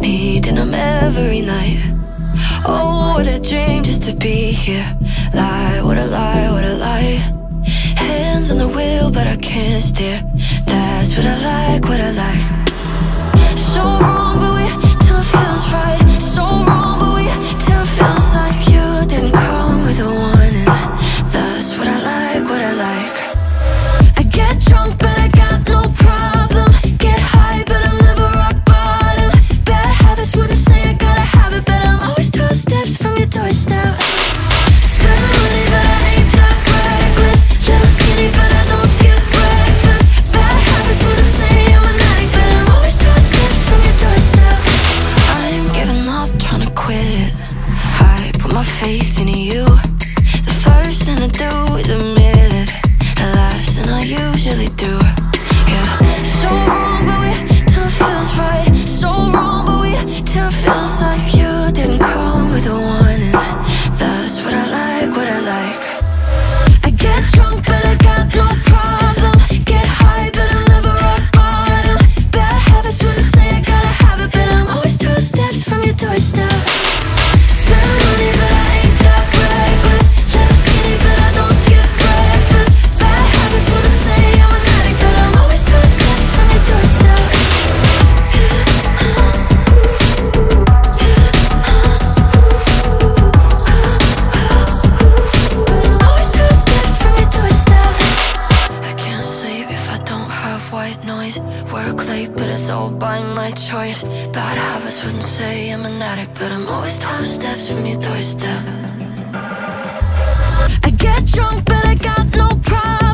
needing them every night. Oh, what a dream just to be here. Lie, what a lie, what a lie. Hands on the wheel but I can't steer. That's what I like, what I like. So wrong but we till it feels right. So wrong but we till it feels like you didn't come with a warning. That's what I like, what I like. I get drunk but I got no problem. Get high but I'm never rock bottom. Bad habits wouldn't say I gotta have it, but I'm always 12 steps from your doorstep. Spend money but I ain't that reckless. Little skinny but I don't skip breakfast. Bad habits wouldn't say I'm an addict, but I'm always 12 steps from your doorstep. I'm giving up, trying to quit it. I put my faith in you. The first thing I do is admit it. The last thing I usually do, yeah. So wrong but we till it feels right. So wrong but we till it feels like you didn't come with a warning. That's what I like, what I like. I get drunk but I got no problem. Get high but I'm never rock bottom. Bad habits wouldn't say I gotta have it, but I'm always 12 steps from your doorstep. Spend money but I ain't that reckless. Little skinny but I don't skip breakfast. Bad habits wanna say I'm an addict, but I'm always 12 steps from your doorstep. But I'm always 12 steps from your doorstep. I can't sleep if I don't have white noise. Work late but it's all by my choice. Bad habits wouldn't say I'm an addict, but I'm always 12 steps from your doorstep. I get drunk but I got no problem.